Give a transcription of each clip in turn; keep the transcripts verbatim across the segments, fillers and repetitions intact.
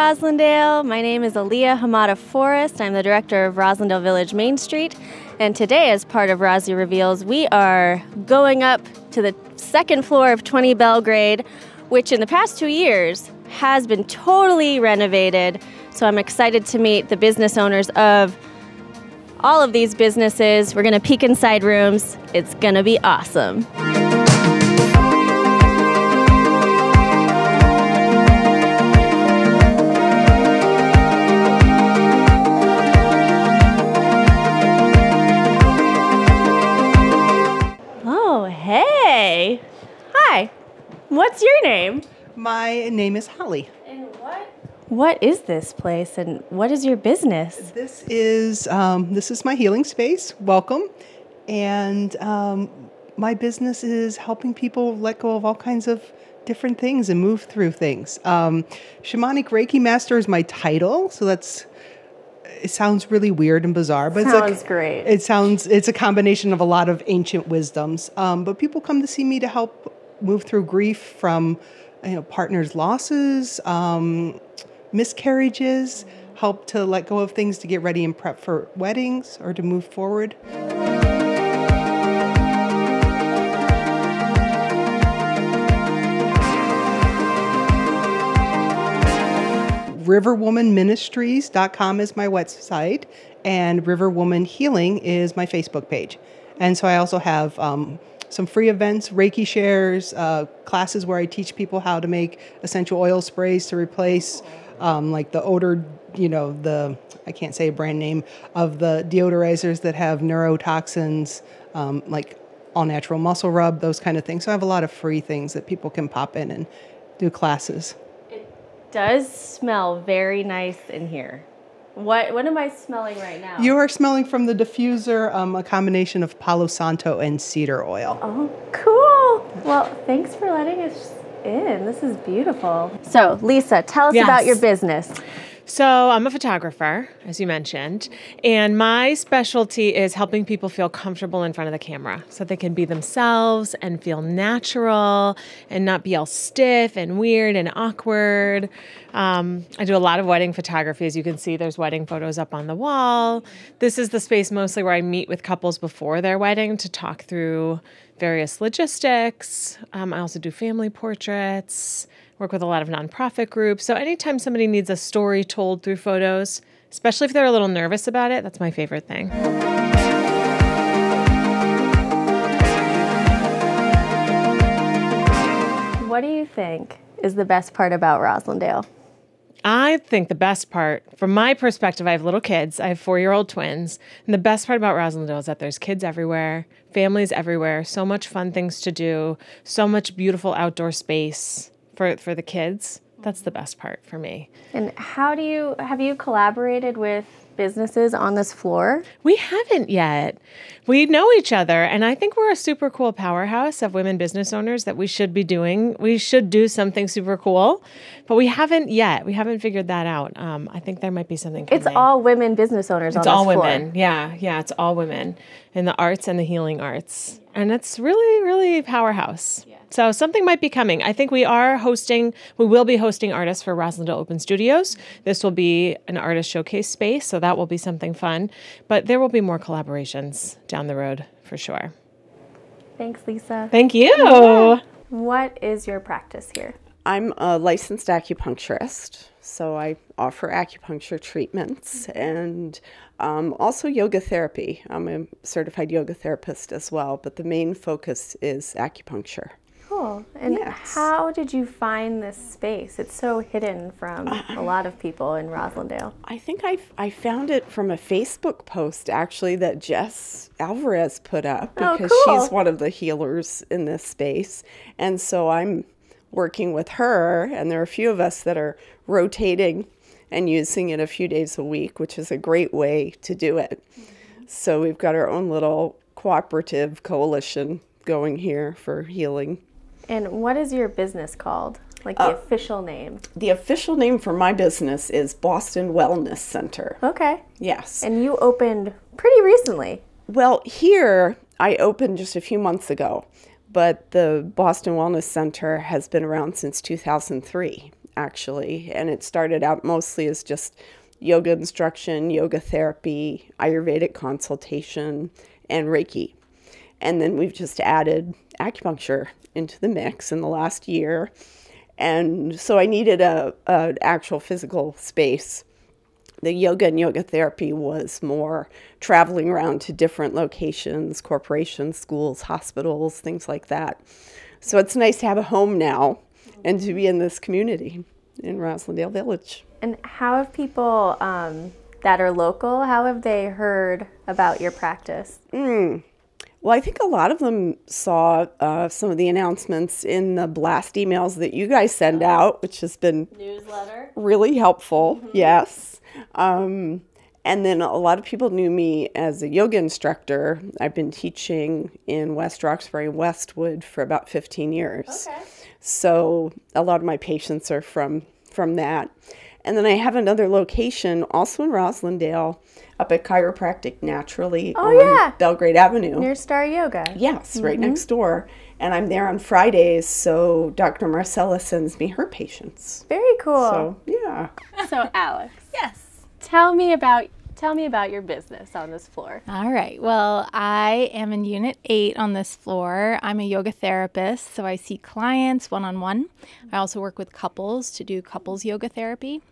Roslindale. My name is Alia Hamada Forrest. I'm the director of Roslindale Village Main Street. And today, as part of Rozzie Reveals, we are going up to the second floor of twenty Belgrade, which in the past two years has been totally renovated. So I'm excited to meet the business owners of all of these businesses. We're gonna peek inside rooms. It's gonna be awesome. What's your name? My name is Holly. And what? What is this place, and what is your business? This is um, this is my healing space. Welcome, and um, my business is helping people let go of all kinds of different things and move through things. Um, Shamanic Reiki Master is my title, so that's. It sounds really weird and bizarre, but sounds it's a, great. It sounds it's a combination of a lot of ancient wisdoms. Um, but people come to see me to help move through grief from, you know, partners' losses, um, miscarriages, help to let go of things to get ready and prep for weddings or to move forward. River Woman Ministries dot com is my website, and River Woman Healing is my Facebook page. And so I also have um, some free events, Reiki shares, uh, classes where I teach people how to make essential oil sprays to replace um, like the odor, you know, the, I can't say a brand name, of the deodorizers that have neurotoxins, um, like all natural muscle rub, those kind of things. So I have a lot of free things that people can pop in and do classes. It does smell very nice in here. What, what am I smelling right now? You are smelling from the diffuser um, a combination of Palo Santo and cedar oil. Oh, cool. Well, thanks for letting us in. This is beautiful. So, Lisa, tell us yes. about your business. So I'm a photographer, as you mentioned, and my specialty is helping people feel comfortable in front of the camera so they can be themselves and feel natural and not be all stiff and weird and awkward. Um, I do a lot of wedding photography. As you can see, there's wedding photos up on the wall. This is the space mostly where I meet with couples before their wedding to talk through various logistics. Um, I also do family portraits. Work with a lot of nonprofit groups. So anytime somebody needs a story told through photos, especially if they're a little nervous about it, that's my favorite thing. What do you think is the best part about Roslindale? I think the best part, from my perspective, I have little kids. I have four-year-old twins. And the best part about Roslindale is that there's kids everywhere, families everywhere, so much fun things to do, so much beautiful outdoor space. For, for the kids, that's the best part for me. And how do you, have you collaborated with businesses on this floor? We haven't yet. We know each other, and I think we're a super cool powerhouse of women business owners that we should be doing. We should do something super cool, but we haven't yet. We haven't figured that out. Um, I think there might be something coming. It's all women business owners on this floor. It's all women, yeah, yeah, it's all women in the arts and the healing arts. And it's really, really a powerhouse. Yeah. So something might be coming. I think we are hosting, we will be hosting artists for Roslindale Open Studios. This will be an artist showcase space, so that will be something fun. But there will be more collaborations down the road for sure. Thanks, Lisa. Thank you. Yeah. What is your practice here? I'm a licensed acupuncturist, so I offer acupuncture treatments and um, also yoga therapy. I'm a certified yoga therapist as well, but the main focus is acupuncture. Cool. And yes. How did you find this space? It's so hidden from a lot of people in Roslindale. I think I, I found it from a Facebook post, actually, that Jess Alvarez put up because oh, cool. she's one of the healers in this space. And so I'm working with her, and there are a few of us that are rotating and using it a few days a week, which is a great way to do it. Mm-hmm. So we've got our own little cooperative coalition going here for healing. And what is your business called? Like the uh, official name? The official name for my business is Boston Wellness Center. Okay. Yes. And you opened pretty recently. Well, here I opened just a few months ago. But the Boston Wellness Center has been around since two thousand three. actually, and it started out mostly as just yoga instruction, yoga therapy, Ayurvedic consultation, and Reiki. And then we've just added acupuncture into the mix in the last year. And so I needed a, a actual physical space. The yoga and yoga therapy was more traveling around to different locations, corporations, schools, hospitals, things like that. So it's nice to have a home now and to be in this community in Roslindale Village. And how have people um, that are local, how have they heard about your practice? Mm. Well, I think a lot of them saw uh, some of the announcements in the blast emails that you guys send out, which has been newsletter really helpful, mm-hmm. yes. Um, and then a lot of people knew me as a yoga instructor. I've been teaching in West Roxbury and Westwood for about fifteen years. Okay. So a lot of my patients are from, from that. And then I have another location, also in Roslindale, up at Chiropractic Naturally oh, on yeah. Belgrade Avenue. Near Star Yoga. Yes, mm-hmm. right next door. And I'm there on Fridays, so Doctor Marcella sends me her patients. Very cool. So, yeah. So, Alex. Yes. Tell me about Tell me about your business on this floor. All right. Well, I am in Unit eight on this floor. I'm a yoga therapist, so I see clients one-on-one. I also work with couples to do couples yoga therapy.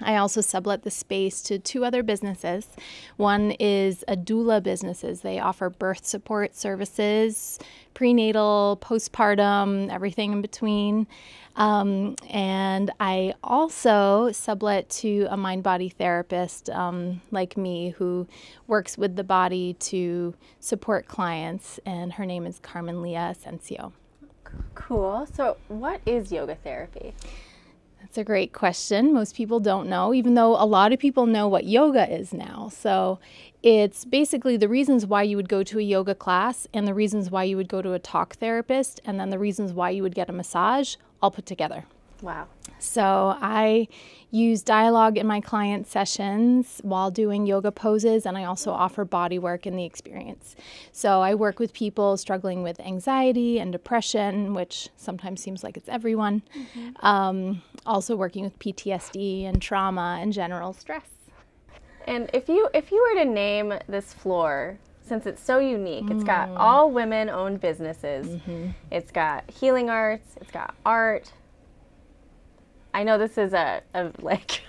I also sublet the space to two other businesses. One is a doula businesses. They offer birth support services, prenatal, postpartum, everything in between. Um, and I also sublet to a mind-body therapist um, like me who works with the body to support clients. And her name is Carmen Lea Asensio. Cool. So what is yoga therapy? That's a great question. Most people don't know, even though a lot of people know what yoga is now. So it's basically the reasons why you would go to a yoga class and the reasons why you would go to a talk therapist and then the reasons why you would get a massage all put together. Wow. So I use dialogue in my client sessions while doing yoga poses, and I also offer body work in the experience. So I work with people struggling with anxiety and depression, which sometimes seems like it's everyone. Mm-hmm. Um, also working with P T S D and trauma and general stress. And if you, if you were to name this floor, since it's so unique, mm. it's got all women-owned businesses. Mm-hmm. It's got healing arts, it's got art. I know this is a, a like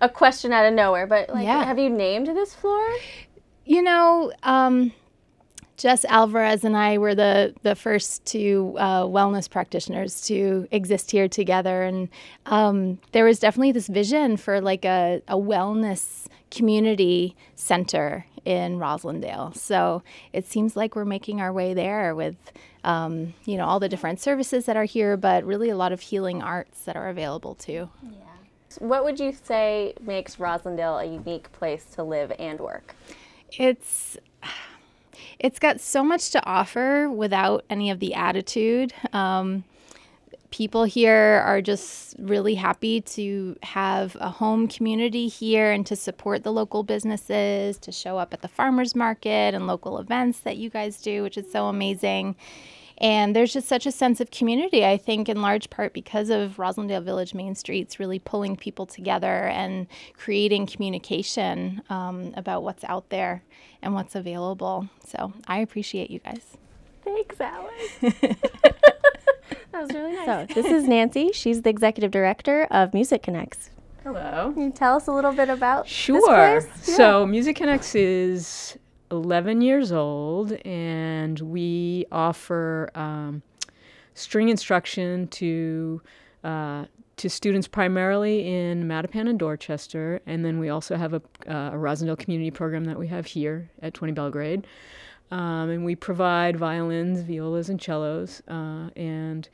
a question out of nowhere, but like, yeah. have you named this floor? You know, um, Jess Alvarez and I were the the first two uh, wellness practitioners to exist here together, and um, there was definitely this vision for like a, a wellness community center in Roslindale. So it seems like we're making our way there with, um, you know, all the different services that are here, but really a lot of healing arts that are available too. Yeah. So what would you say makes Roslindale a unique place to live and work? It's, it's got so much to offer without any of the attitude. Um, People here are just really happy to have a home community here and to support the local businesses, to show up at the farmers market and local events that you guys do, which is so amazing. And there's just such a sense of community, I think, in large part because of Roslindale Village Main Street's really pulling people together and creating communication um, about what's out there and what's available. So I appreciate you guys. Thanks, Alex. That was really nice. So, this is Nancy. She's the executive director of Music Connects. Hello. Can you tell us a little bit about Sure. this place? Yeah. So, Music Connects is eleven years old, and we offer um, string instruction to uh, to students primarily in Mattapan and Dorchester, and then we also have a, uh, a Roslindale community program that we have here at twenty Belgrade. Um, and we provide violins, violas, and cellos, uh, and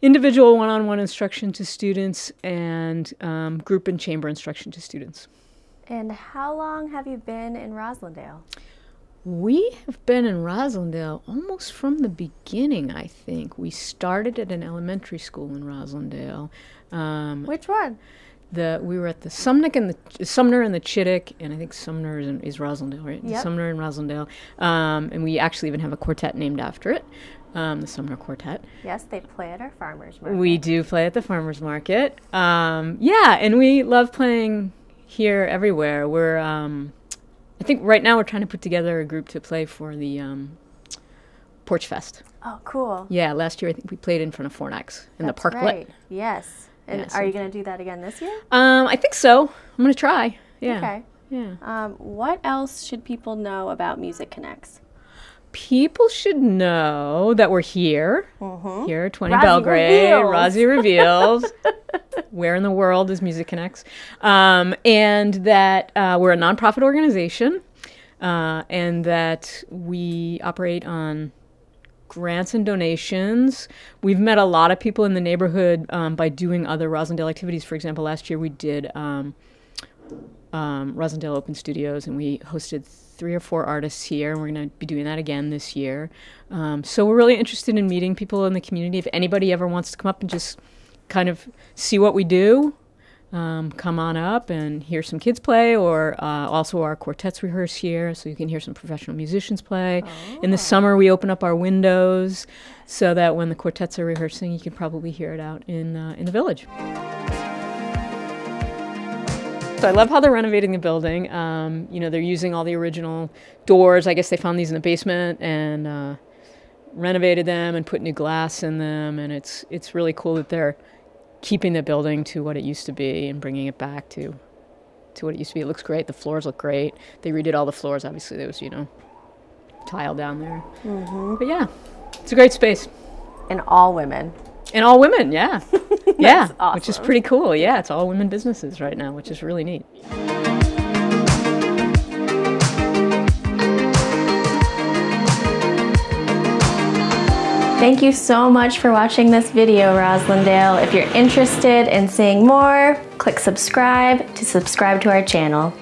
individual one-on-one instruction to students and um, group and chamber instruction to students. And how long have you been in Roslindale? We have been in Roslindale almost from the beginning, I think. We started at an elementary school in Roslindale. Um, Which one? The, we were at the Sumnic and the Sumner and the Chittick, and I think Sumner is, in, is Roslindale, right? Yep. Sumner and Roslindale, um, and we actually even have a quartet named after it. um, the Sumner Quartet. Yes, they play at our farmers market. We do play at the farmers market. Um, yeah, and we love playing here everywhere. We're, um, I think right now we're trying to put together a group to play for the um, Porch Fest. Oh, cool. Yeah, last year I think we played in front of Fornax in That's the parklet. Right. Yes. And yeah, are so you going to do that again this year? Um, I think so. I'm going to try. Yeah. Okay. Yeah. Um, what else should people know about Music Connects? People should know that we're here, mm-hmm. here at twenty Rozzie Belgrade, Reveals. Rozzie Reveals, where in the world is Music Connects, um, and that uh, we're a nonprofit organization, uh, and that we operate on grants and donations. We've met a lot of people in the neighborhood um, by doing other Roslindale activities. For example, last year we did um, um, Roslindale Open Studios, and we hosted three or four artists here, and we're going to be doing that again this year. Um, so we're really interested in meeting people in the community. If anybody ever wants to come up and just kind of see what we do, um, come on up and hear some kids play, or uh, also our quartets rehearse here, so you can hear some professional musicians play. Oh. In the summer, we open up our windows so that when the quartets are rehearsing, you can probably hear it out in, uh, in the village. So I love how they're renovating the building. Um, you know, they're using all the original doors. I guess they found these in the basement and uh, renovated them and put new glass in them. And it's it's really cool that they're keeping the building to what it used to be and bringing it back to to what it used to be. It looks great. The floors look great. They redid all the floors. Obviously, there was, you know, tile down there. Mm-hmm. But yeah, it's a great space. And all women. And all women, yeah. Yeah, awesome. Which is pretty cool. Yeah, it's all women businesses right now, which is really neat. Thank you so much for watching this video, Roslindale. If you're interested in seeing more, click subscribe to subscribe to our channel.